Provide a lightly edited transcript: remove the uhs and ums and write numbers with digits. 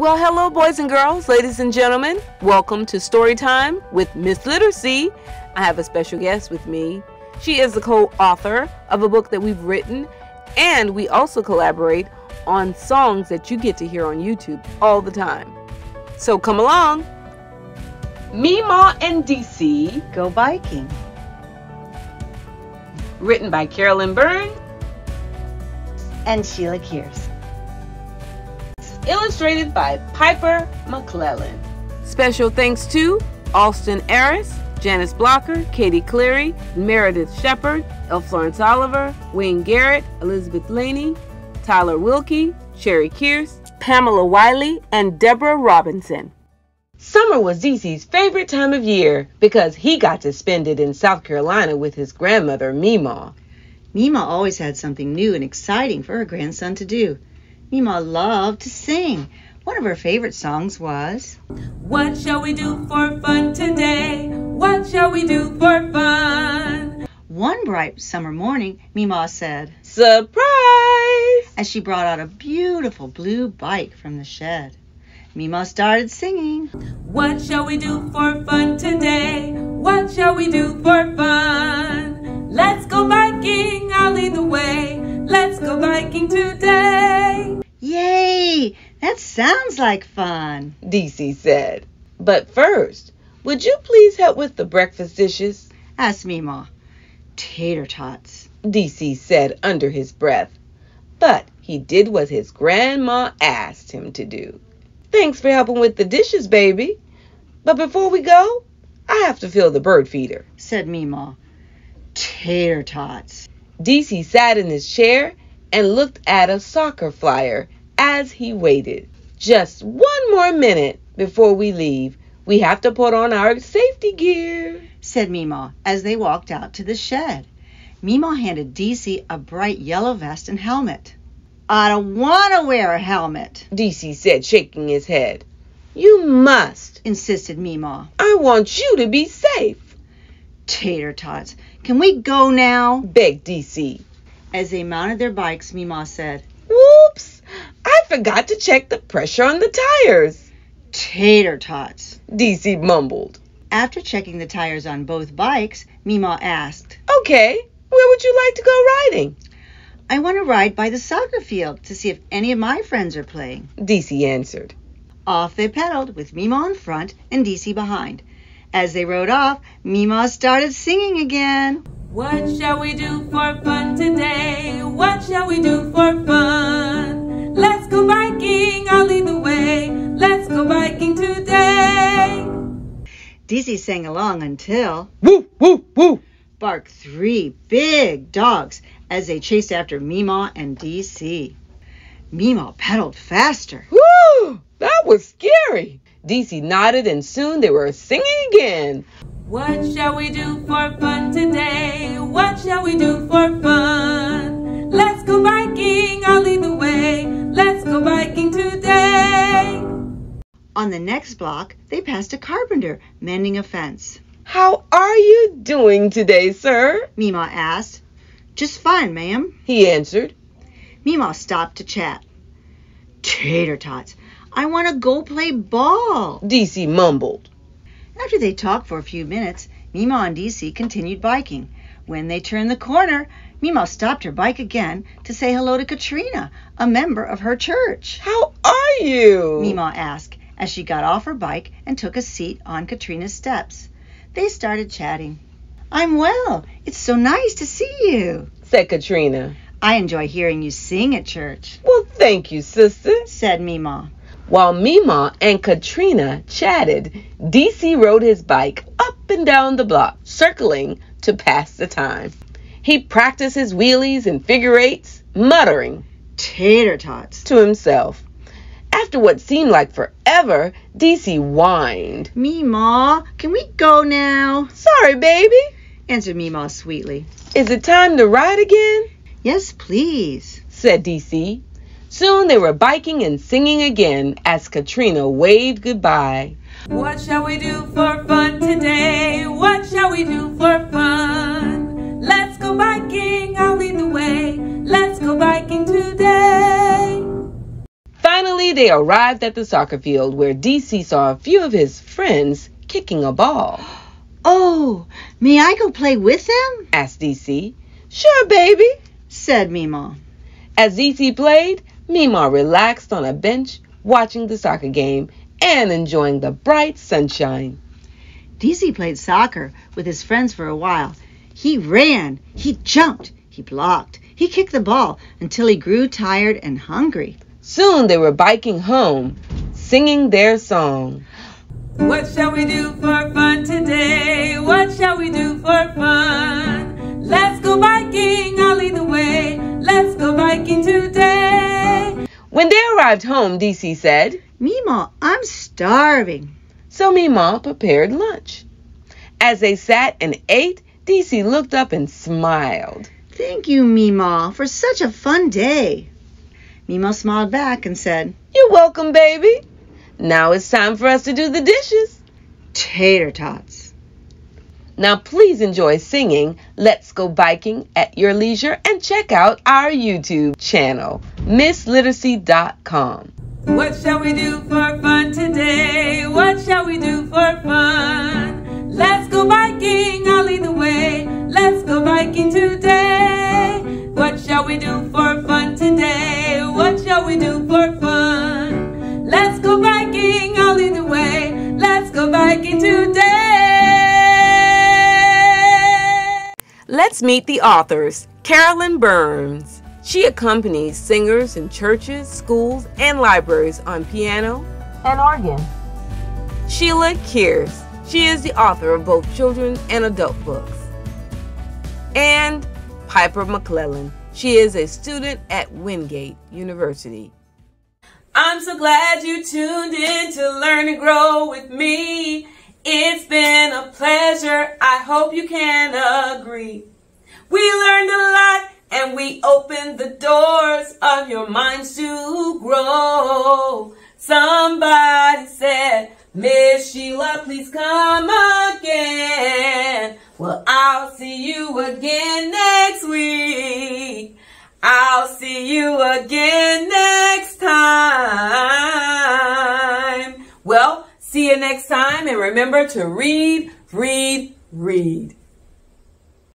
Well, hello, boys and girls, ladies and gentlemen. Welcome to Storytime with Miss Literacy. I have a special guest with me. She is the co-author of a book that we've written, and we also collaborate on songs that you get to hear on YouTube all the time. So come along. Meemaw and DC Go Biking. Written by Carolyn Byrne and Sheila Keaise. Illustrated by Piper McClellan. Special thanks to Austin Aris, Janice Blocker, Katie Cleary, Meredith Shepard, L. Florence Oliver, Wayne Garrett, Elizabeth Laney, Tyler Wilkie, Cherry Kearse, Pamela Wiley, and Deborah Robinson. Summer was DC's favorite time of year because he got to spend it in South Carolina with his grandmother, Meemaw. Meemaw always had something new and exciting for her grandson to do. Meemaw loved to sing. One of her favorite songs was, "What shall we do for fun today? What shall we do for fun?" One bright summer morning, Meemaw said, "Surprise!" as she brought out a beautiful blue bike from the shed. Meemaw started singing, "What shall we do for fun today? What shall we do for fun? Let's go biking, I'll lead the way. Let's go biking today." "Yay! That sounds like fun," DC said. "But first, would you please help with the breakfast dishes?" asked Meemaw. "Tater tots," DC said under his breath. But he did what his grandma asked him to do. "Thanks for helping with the dishes, baby. But before we go, I have to fill the bird feeder," said Meemaw. "Tater tots." DC sat in his chair and looked at a soccer flyer as he waited. "Just one more minute before we leave. We have to put on our safety gear," said Meemaw as they walked out to the shed. Meemaw handed DC a bright yellow vest and helmet. "I don't want to wear a helmet," DC said, shaking his head. "You must," insisted Meemaw. "I want you to be safe." "Tater tots, can we go now?" begged DC. As they mounted their bikes, Meemaw said, "Whoops, I forgot to check the pressure on the tires." "Tater tots," DC mumbled. After checking the tires on both bikes, Meemaw asked, "Okay, where would you like to go riding?" "I want to ride by the soccer field to see if any of my friends are playing," DC answered. Off they pedaled with Meemaw in front and DC behind. As they rode off, Meemaw started singing again. "What shall we do for fun today? What shall we do for fun? Let's go biking, I'll lead the way. Let's go biking today." DC sang along until, "Woo, woo, woo," barked three big dogs as they chased after Meemaw and DC. Meemaw pedaled faster. "Woo, that was scary." DC nodded, and soon they were singing again. "What shall we do for fun today? What shall we do for fun? Let's go biking, I'll lead the way. Let's go biking today." On the next block, they passed a carpenter mending a fence. "How are you doing today, sir?" Meemaw asked. "Just fine, ma'am," he answered. Meemaw stopped to chat. "Tater tots, I want to go play ball," DC mumbled. After they talked for a few minutes, Meemaw and DC continued biking. When they turned the corner, Meemaw stopped her bike again to say hello to Katrina, a member of her church. "How are you?" Meemaw asked as she got off her bike and took a seat on Katrina's steps. They started chatting. "I'm well. It's so nice to see you," said Katrina. "I enjoy hearing you sing at church." "Well, thank you, sister," said Meemaw. While Meemaw and Katrina chatted, DC rode his bike up and down the block, circling to pass the time. He practiced his wheelies and figure eights, muttering, "Tater tots," to himself. After what seemed like forever, DC whined, "Meemaw, can we go now?" "Sorry, baby," answered Meemaw sweetly. "Is it time to ride again?" "Yes, please," said DC. Soon they were biking and singing again as Katrina waved goodbye. "What shall we do for fun today? What shall we do for fun? Let's go biking, I'll lead the way. Let's go biking today." Finally, Finally, they arrived at the soccer field where DC saw a few of his friends kicking a ball. Oh, may I go play with them? Asked DC. Sure, baby, said Meemaw. As DC played, Meemaw relaxed on a bench, watching the soccer game and enjoying the bright sunshine. DC played soccer with his friends for a while. He ran, he jumped, he blocked, he kicked the ball until he grew tired and hungry. Soon they were biking home, singing their song. What shall we do for fun today? What shall we do for fun? Let's go biking, I'll lead the way. Let's go biking today. When they arrived home, DC said, Meemaw, I'm starving. So Meemaw prepared lunch. As they sat and ate, DC looked up and smiled. Thank you, Meemaw, for such a fun day. Meemaw smiled back and said, You're welcome, baby. Now it's time for us to do the dishes. Tater tots. Now please enjoy singing Let's Go Biking at your leisure and check out our YouTube channel, MissLiteracy.com. What shall we do for fun today? What shall we do for fun? Let's go biking, I'll lead the way. Let's go biking today. What shall we do for fun today? What shall we do for fun? Let's go biking, I'll lead the way. Let's go biking today. Let's meet the authors. Carolyn Burns. She accompanies singers in churches, schools, and libraries on piano and organ. Sheila Keaise. She is the author of both children's and adult books. And Piper McClellan. She is a student at Wingate University. I'm so glad you tuned in to Learn and Grow with me. It's been a pleasure. I hope you can agree. We learned a lot. And we open the doors of your minds to grow. Somebody said, Miss Sheila, please come again. Well, I'll see you again next week. I'll see you again next time. Well, see you next time. And remember to read, read, read.